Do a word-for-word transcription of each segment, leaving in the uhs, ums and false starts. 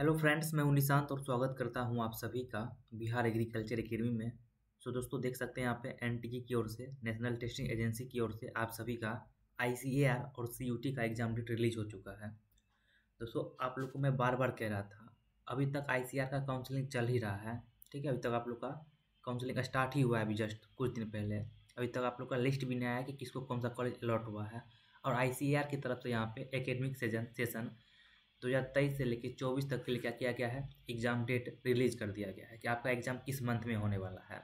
Hello friends, मैं हूं निशांत और स्वागत करता हूं आप सभी का बिहार एग्रीकल्चर एकेडमी में। सो दोस्तों, देख सकते हैं यहाँ पे एनटीए की ओर से, नेशनल टेस्टिंग एजेंसी की ओर से आप सभी का आईसीएआर और सीयूटी का एग्जाम डेट रिलीज हो चुका है। दोस्तों, आप लोग को मैं बार बार कह रहा था, अभी तक आईसीआर का काउंसलिंग चल ही रहा है, ठीक है। अभी तक आप लोग का काउंसलिंग स्टार्ट ही हुआ है, अभी जस्ट कुछ दिन पहले। अभी तक आप लोग का लिस्ट भी नहीं आया कि किसको कौन सा कॉलेज अलॉट हुआ है। और आईसीएआर की तरफ से यहाँ पे एकेडमिक सेजन सेशन दो हज़ार तेईस से लेकर चौबीस तक के लिए क्या किया गया है, एग्ज़ाम डेट रिलीज़ कर दिया गया है कि आपका एग्ज़ाम किस मंथ में होने वाला है।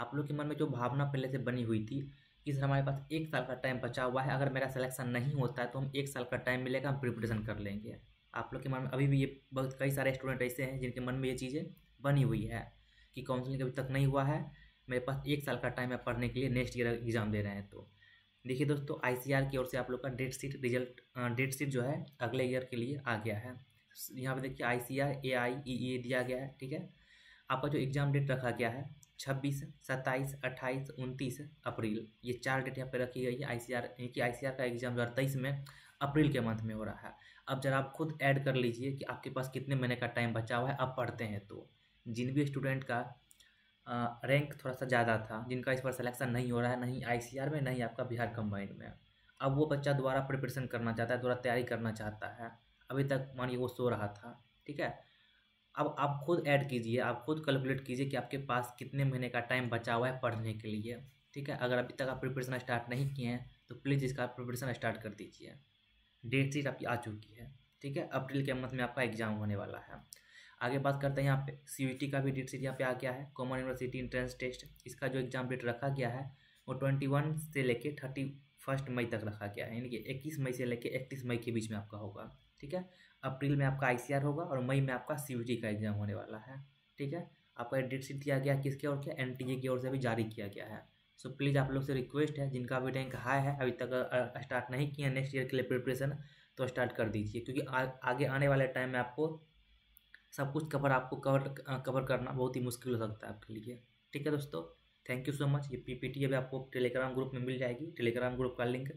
आप लोग के मन में जो भावना पहले से बनी हुई थी कि सर हमारे पास एक साल का टाइम बचा हुआ है, अगर मेरा सिलेक्शन नहीं होता है तो हम एक साल का टाइम मिलेगा, हम प्रिपरेशन कर लेंगे। आप लोग के मन में अभी भी ये बहुत कई सारे स्टूडेंट ऐसे हैं जिनके मन में ये चीज़ें बनी हुई है कि काउंसलिंग अभी तक नहीं हुआ है, मेरे पास एक साल का टाइम है पढ़ने के लिए, नेक्स्ट ईयर एग्ज़ाम दे रहे हैं। तो देखिए दोस्तों, आईसीआर की ओर से आप लोग का date sheet result date sheet जो है अगले ईयर के लिए आ गया है। यहाँ पे देखिए आईसीआर एआईईए दिया गया है, ठीक है। आपका जो एग्ज़ाम डेट रखा गया है छब्बीस, सत्ताईस, अट्ठाईस, उनतीस अप्रैल, ये चार डेट यहाँ पे रखी गई है। आईसीआर यानी आईसीआर का एग्ज़ाम दो हज़ार तेईस में अप्रैल के मंथ में हो रहा है। अब जरा आप खुद ऐड कर लीजिए कि आपके पास कितने महीने का टाइम बचा हुआ है अब पढ़ते हैं तो। जिन भी स्टूडेंट का रैंक थोड़ा सा ज़्यादा था, जिनका इस बार सिलेक्शन नहीं हो रहा है, नहीं आईसीआर में नहीं आपका बिहार कंबाइंड में, अब वो बच्चा दोबारा प्रिपरेशन करना चाहता है, दोबारा तैयारी करना चाहता है। अभी तक मानिए वो सो रहा था, ठीक है। अब आप खुद ऐड कीजिए, आप खुद कैलकुलेट कीजिए कि आपके पास कितने महीने का टाइम बचा हुआ है पढ़ने के लिए, ठीक है। अगर अभी तक आप प्रिपरेशन स्टार्ट नहीं किए हैं तो प्लीज़ इसका आप प्रिपरेशन स्टार्ट कर दीजिए। डेट शीट आपकी आ चुकी है, ठीक है। अप्रैल के मंथ में आपका एग्ज़ाम होने वाला है। आगे बात करते हैं, यहाँ पे सीयूटी का भी डेट शीट यहाँ पे आ गया है, कॉमन यूनिवर्सिटी इंट्रेंस टेस्ट। इसका जो एग्ज़ाम डेट रखा गया है वो इक्कीस से लेके इकतीस मई तक रखा गया है, यानी कि इक्कीस मई से लेके इकतीस मई के बीच में आपका होगा, ठीक है। अप्रैल में आपका आईसीआर होगा और मई में आपका सीयूटी का एग्ज़ाम होने वाला है, ठीक है। आपका डेट शीट दिया गया किसके और क्या, एनटीए की ओर से भी जारी किया गया है। सो प्लीज़ आप लोग से रिक्वेस्ट है, जिनका भी रैंक हाई है अभी तक स्टार्ट नहीं किया नेक्स्ट ईयर के लिए प्रिपरेशन, तो स्टार्ट कर दीजिए, क्योंकि आगे आने वाले टाइम में आपको सब कुछ कवर आपको कवर कवर करना बहुत ही मुश्किल हो सकता है आपके लिए, ठीक है दोस्तों। Thank you so much. ये पीपीटी अभी आपको टेलीग्राम ग्रुप में मिल जाएगी, टेलीग्राम ग्रुप का लिंक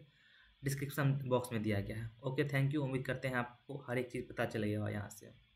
डिस्क्रिप्शन बॉक्स में दिया गया है। Okay, thank you. उम्मीद करते हैं आपको हर एक चीज़ पता चलेगा यहाँ से।